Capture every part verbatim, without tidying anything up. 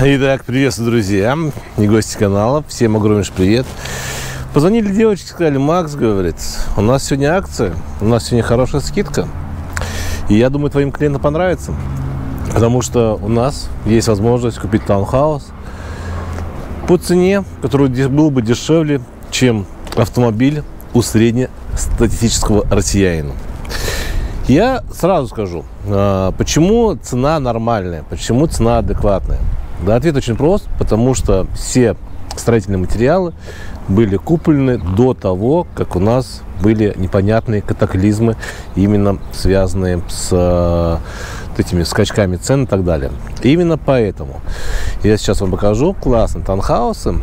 Итак, приветствую, друзья и гости канала. Всем огромнейший привет. Позвонили девочки, сказали: Макс, говорит, у нас сегодня акция, у нас сегодня хорошая скидка. И я думаю, твоим клиентам понравится. Потому что у нас есть возможность купить таунхаус по цене, которая была бы дешевле, чем автомобиль у среднестатистического россиянина. Я сразу скажу, почему цена нормальная, почему цена адекватная. Да, ответ очень прост, потому что все строительные материалы были куплены до того, как у нас были непонятные катаклизмы, именно связанные с, с этими скачками цен и так далее. Именно поэтому я сейчас вам покажу классные таунхаусы.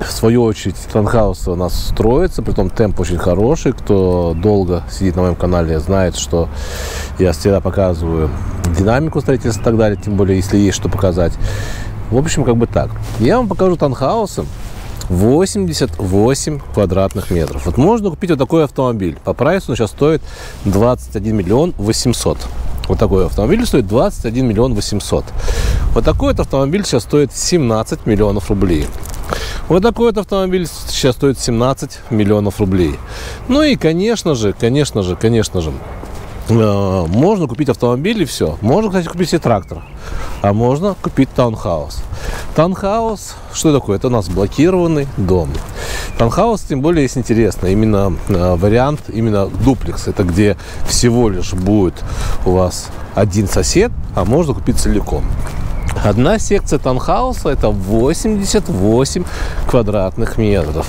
В свою очередь, таунхаусы у нас строятся, притом темп очень хороший. Кто долго сидит на моем канале, знает, что я всегда показываю динамику строительства и так далее, тем более, если есть что показать. В общем, как бы так. Я вам покажу таунхаусы восемьдесят восемь квадратных метров. Вот можно купить вот такой автомобиль. По прайсу он сейчас стоит двадцать один миллион восемьсот. Вот такой автомобиль стоит двадцать один миллион восемьсот. Вот такой автомобиль сейчас стоит семнадцать миллионов рублей. Вот такой вот автомобиль сейчас стоит семнадцать миллионов рублей. Ну и, конечно же, конечно же, конечно же, э, можно купить автомобиль и все. Можно, кстати, купить себе трактор, а можно купить таунхаус. Таунхаус, что такое? Это у нас блокированный дом. Таунхаус, тем более, есть интересно. Именно э, вариант, именно дуплекс. Это где всего лишь будет у вас один сосед, а можно купить целиком. Одна секция таунхауса – это восемьдесят восемь квадратных метров.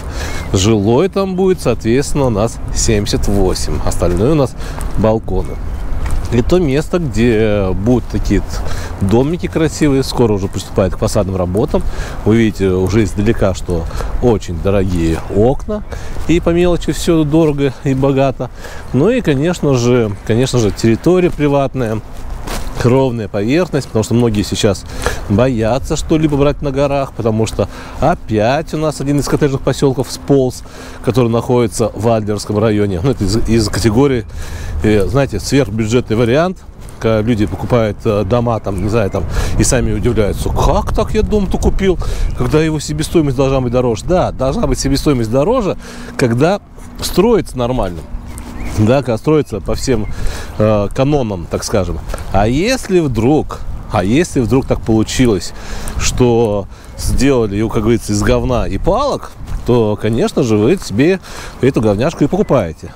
Жилой там будет, соответственно, у нас семьдесят восемь. Остальное у нас балконы. И то место, где будут такие домики красивые, скоро уже приступает к фасадным работам. Вы видите уже издалека, что очень дорогие окна, и по мелочи все дорого и богато. Ну и, конечно же, конечно же, территория приватная. Ровная поверхность, потому что многие сейчас боятся что-либо брать на горах, потому что опять у нас один из коттеджных поселков сполз, который находится в Адлерском районе. Ну, это из, из категории, э, знаете, сверхбюджетный вариант. Когда люди покупают э, дома, там, не знаю, там, и сами удивляются, как так я дом-то купил, когда его себестоимость должна быть дороже. Да, должна быть себестоимость дороже, когда строится нормально. Да, строится по всем э, канонам, так скажем. А если вдруг, а если вдруг так получилось, что сделали его, как говорится, из говна и палок, то, конечно же, вы себе эту говняшку и покупаете.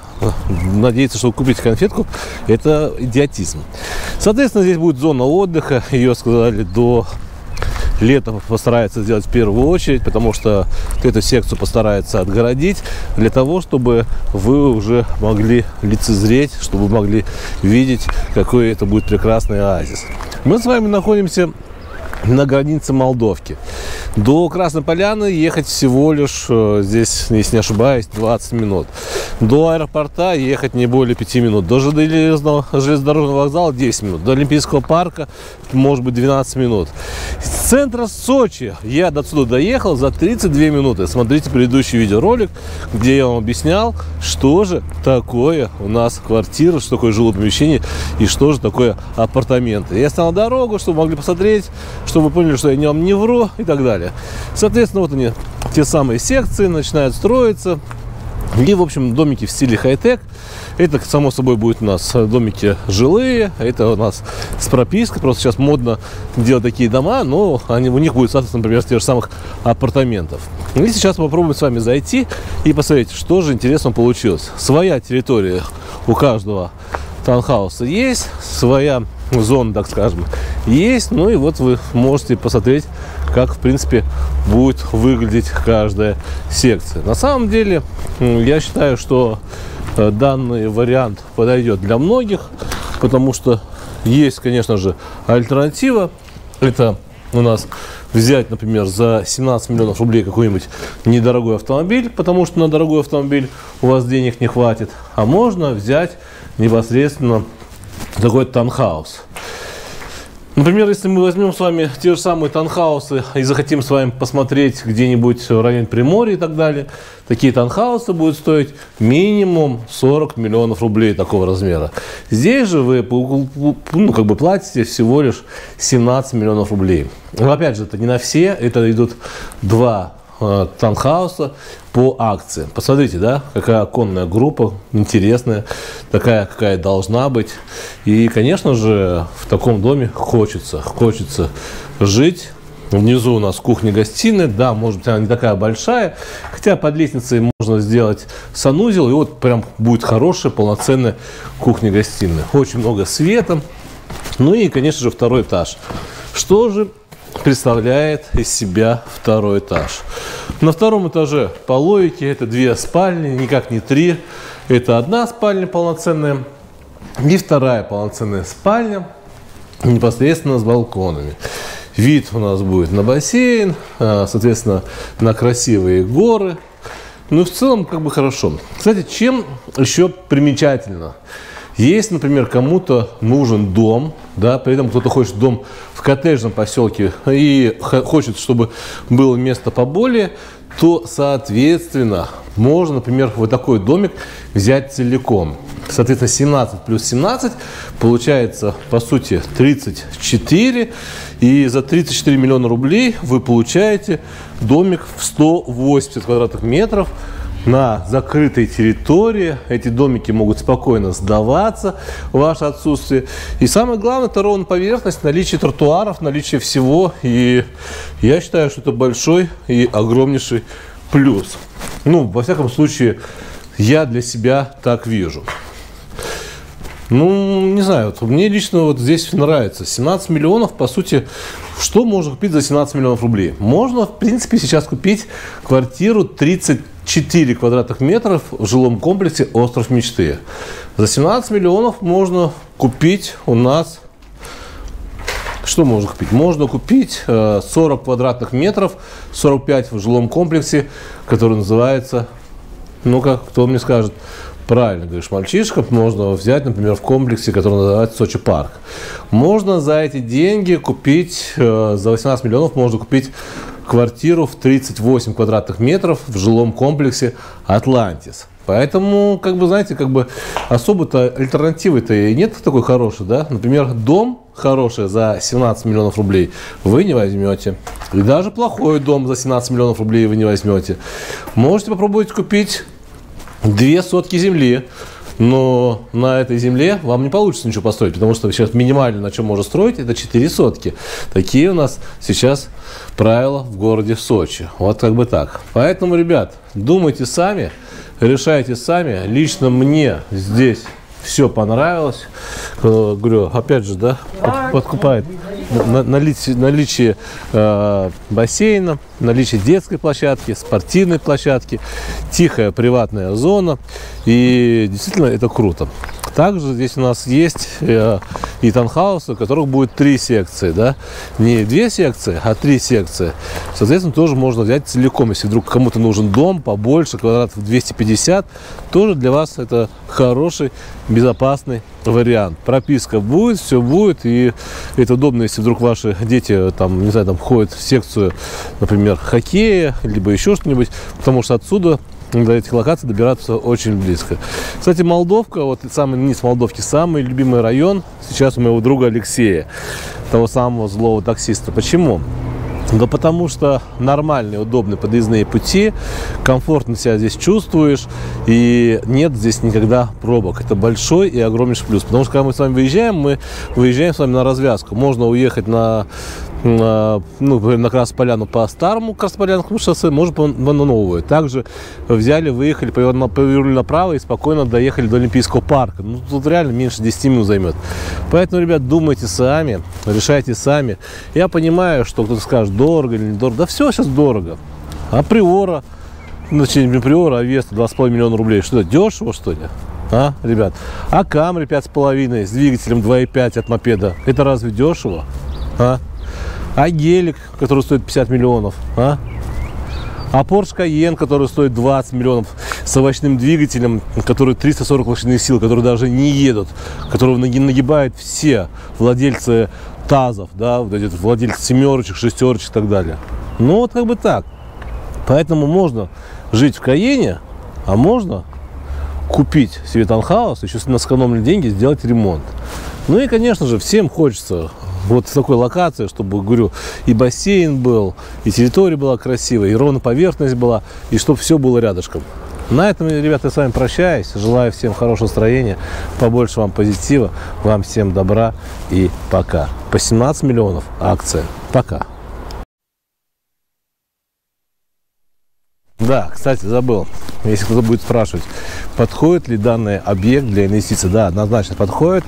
Надеяться, что вы купите конфетку, это идиотизм. Соответственно, здесь будет зона отдыха. Ее, сказали, до лета постараются сделать в первую очередь, потому что эту секцию постараются отгородить, для того, чтобы вы уже могли лицезреть, чтобы вы могли видеть, какой это будет прекрасный оазис. Мы с вами находимся на границе Молдовки. До Красной Поляны ехать всего лишь, здесь, если не ошибаюсь, двадцать минут. До аэропорта ехать не более пяти минут. До железнодорожного вокзала десять минут. До Олимпийского парка, может быть, двенадцать минут. С центра Сочи я до сюда доехал за тридцать две минуты. Смотрите предыдущий видеоролик, где я вам объяснял, что же такое у нас квартира, что такое жилое помещение и что же такое апартаменты. Я снял дорогу, чтобы могли посмотреть, чтобы вы поняли, что я не вам не вру и так далее. Соответственно, вот они, те самые секции, начинают строиться. И, в общем, домики в стиле хай-тек. Это, само собой, будет у нас домики жилые. Это у нас с пропиской. Просто сейчас модно делать такие дома, но они, у них будет, соответственно, например, с тех же самых апартаментов. И сейчас попробуем с вами зайти и посмотреть, что же интересно получилось. Своя территория у каждого таунхауса есть, своя зона, так скажем, есть. Ну и вот вы можете посмотреть, как, в принципе, будет выглядеть каждая секция. На самом деле, я считаю, что данный вариант подойдет для многих, потому что есть, конечно же, альтернатива. Это у нас взять, например, за семнадцать миллионов рублей какой-нибудь недорогой автомобиль, потому что на дорогой автомобиль у вас денег не хватит, а можно взять непосредственно такой таунхаус. Например, если мы возьмем с вами те же самые танхаусы и захотим с вами посмотреть где-нибудь в районе Приморья и так далее, такие танхаусы будут стоить минимум сорок миллионов рублей такого размера. Здесь же вы, ну, как бы платите всего лишь семнадцать миллионов рублей. Но опять же, это не на все, это идут два э, танхауса по акции. Посмотрите, да, какая оконная группа, интересная, такая, какая должна быть. И, конечно же, в таком доме хочется, хочется жить. Внизу у нас кухня-гостиная, да, может быть, она не такая большая, хотя под лестницей можно сделать санузел, и вот прям будет хорошая, полноценная кухня-гостиная. Очень много света. Ну и, конечно же, второй этаж. Что же представляет из себя второй этаж? На втором этаже по логике это две спальни, никак не три. Это одна спальня полноценная и вторая полноценная спальня непосредственно с балконами. Вид у нас будет на бассейн, соответственно, на красивые горы. Ну и в целом как бы хорошо. Кстати, чем еще примечательно? Есть, например, кому-то нужен дом, да, при этом кто-то хочет дом в коттеджном поселке и хочет, чтобы было место поболее, то, соответственно, можно, например, вот такой домик взять целиком. Соответственно, семнадцать плюс семнадцать получается, по сути, тридцать четыре. И за тридцать четыре миллиона рублей вы получаете домик в сто восемьдесят квадратных метров. На закрытой территории эти домики могут спокойно сдаваться в ваше отсутствие. И самое главное, это ровная поверхность, наличие тротуаров, наличие всего. И я считаю, что это большой и огромнейший плюс. Ну, во всяком случае, я для себя так вижу. Ну, не знаю, вот мне лично вот здесь нравится. семнадцать миллионов, по сути, что можно купить за семнадцать миллионов рублей? Можно, в принципе, сейчас купить квартиру тридцать четыре квадратных метров в жилом комплексе «Остров мечты». За семнадцать миллионов можно купить у нас... Что можно купить? Можно купить сорок квадратных метров, сорок пять в жилом комплексе, который называется... Ну-ка, кто мне скажет... Правильно говоришь, мальчишка, можно взять, например, в комплексе, который называется «Сочи Парк». Можно за эти деньги купить, э, за восемнадцать миллионов можно купить квартиру в тридцать восемь квадратных метров в жилом комплексе «Атлантис». Поэтому, как бы, знаете, как бы особо-то альтернативы-то и нет такой хорошей, да? Например, дом хороший за семнадцать миллионов рублей вы не возьмете. И даже плохой дом за семнадцать миллионов рублей вы не возьмете. Можете попробовать купить... Две сотки земли, но на этой земле вам не получится ничего построить, потому что сейчас минимально, на чем можно строить, это четыре сотки. Такие у нас сейчас правила в городе Сочи. Вот как бы так. Поэтому, ребят, думайте сами, решайте сами. Лично мне здесь все понравилось. Говорю, опять же, да, подкупает наличие бассейна, наличие детской площадки, спортивной площадки, тихая приватная зона. И действительно это круто. Также здесь у нас есть и танхаусы, у которых будет три секции. Да? Не две секции, а три секции. Соответственно, тоже можно взять целиком. Если вдруг кому-то нужен дом побольше, квадратов двести пятьдесят, тоже для вас это хороший, безопасный вариант. Прописка будет, все будет. И это удобно, если вдруг ваши дети там, не знаю, там ходят в секцию, например, хоккея, либо еще что-нибудь, потому что отсюда до этих локаций добираться очень близко. Кстати, Молдовка, вот самый низ Молдовки, самый любимый район сейчас у моего друга Алексея, того самого злого таксиста. Почему? Да потому что нормальные, удобные подъездные пути, комфортно себя здесь чувствуешь, и нет здесь никогда пробок. Это большой и огромнейший плюс. Потому что когда мы с вами выезжаем, мы выезжаем с вами на развязку. Можно уехать на, на, ну, на Красную Поляну по старому Краснополянскому шоссе, можно по, на новую. Также взяли, выехали, повернули направо и спокойно доехали до Олимпийского парка. Ну, тут реально меньше десяти минут займет. Поэтому, ребят, думайте сами, решайте сами. Я понимаю, что кто-то скажет, дорого или недорого. Да все сейчас дорого. Априора, значит, не априора, а Веста два с половиной миллиона рублей. Что, дешево, что ли? А, ребят? А Камри пять с половиной с двигателем два и пять от мопеда. Это разве дешево? А? А гелик, который стоит пятьдесят миллионов? А? А Porsche Cayenne, который стоит двадцать миллионов, с овощным двигателем, который триста сорок лошадиных сил, который даже не едут, которого нагибают все владельцы тазов, да, вот эти владельцы семерочек, шестерочек и так далее. Ну вот как бы так. Поэтому можно жить в Каене, а можно купить себе таунхаус, еще на сэкономленные деньги сделать ремонт. Ну и, конечно же, всем хочется вот с такой локации, чтобы, говорю, и бассейн был, и территория была красивая, и ровно поверхность была, и чтобы все было рядышком. На этом, ребята, я с вами прощаюсь. Желаю всем хорошего настроения, побольше вам позитива, вам всем добра и пока. По семнадцать миллионов акция. Пока. Да, кстати, забыл. Если кто-то будет спрашивать, подходит ли данный объект для инвестиций, да, однозначно подходит.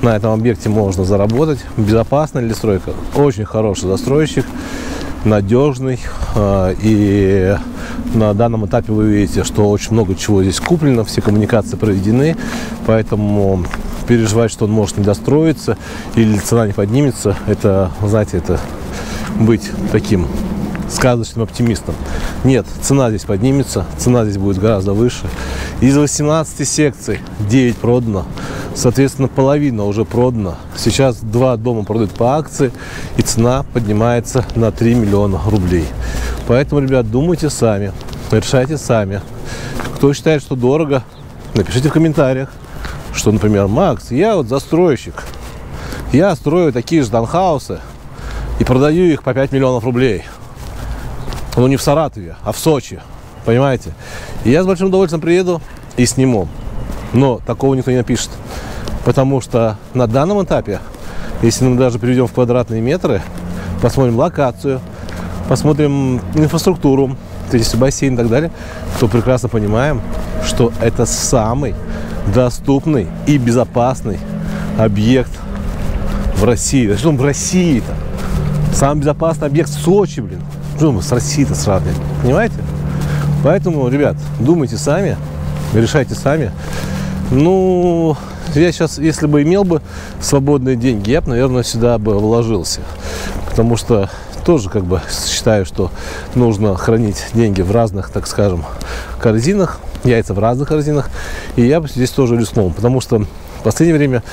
На этом объекте можно заработать. Безопасна ли стройка? Очень хороший застройщик, надежный. И на данном этапе вы видите, что очень много чего здесь куплено, все коммуникации проведены. Поэтому переживать, что он может не достроиться или цена не поднимется, это, знаете, это быть таким сказочным оптимистом. Нет, цена здесь поднимется, цена здесь будет гораздо выше. Из восемнадцати секций девять продано, соответственно, половина уже продана. Сейчас два дома продают по акции, и цена поднимается на три миллиона рублей. Поэтому, ребят, думайте сами, решайте сами. Кто считает, что дорого, напишите в комментариях, что, например, Макс, я вот застройщик, я строю такие же таунхаусы и продаю их по пять миллионов рублей. Ну, не в Саратове, а в Сочи, понимаете? И я с большим удовольствием приеду и сниму. Но такого никто не напишет. Потому что на данном этапе, если мы даже перейдем в квадратные метры, посмотрим локацию, посмотрим инфраструктуру, то есть бассейн и так далее, то прекрасно понимаем, что это самый доступный и безопасный объект в России. Да что он в России-то? Самый безопасный объект в Сочи, блин. С Россией-то сравнивать, понимаете? Поэтому, ребят, думайте сами, решайте сами. Ну, я сейчас, если бы имел бы свободные деньги, я бы, наверное, сюда бы вложился. Потому что тоже, как бы, считаю, что нужно хранить деньги в разных, так скажем, корзинах, яйца в разных корзинах. И я бы здесь тоже рискнул, потому что в последнее время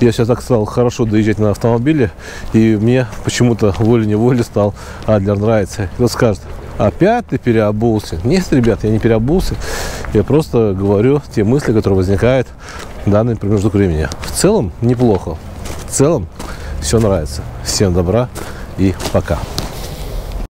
я сейчас так стал хорошо доезжать на автомобиле, и мне почему-то волей-неволей стал Адлер нравится. Кто скажет, опять ты переобулся? Нет, ребят, я не переобулся. Я просто говорю те мысли, которые возникают в данный промежуток времени. В целом неплохо. В целом все нравится. Всем добра и пока.